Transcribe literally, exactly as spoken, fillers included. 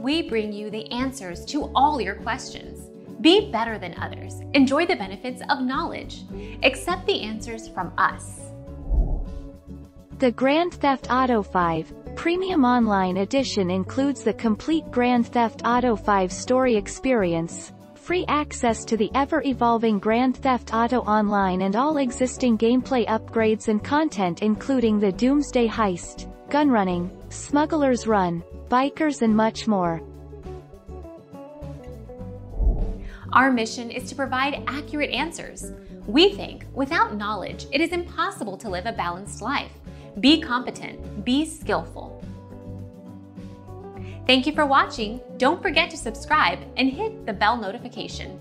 we bring you the answers to all your questions. Be better than others. Enjoy the benefits of knowledge. Accept the answers from us. The Grand Theft Auto five Premium Online Edition includes the complete Grand Theft Auto five story experience, free access to the ever-evolving Grand Theft Auto Online and all existing gameplay upgrades and content including the Doomsday Heist, gunrunning, Smuggler's Run, bikers and much more. Our mission is to provide accurate answers. We think without knowledge, it is impossible to live a balanced life. Be competent, be skillful. Thank you for watching. Don't forget to subscribe and hit the bell notification.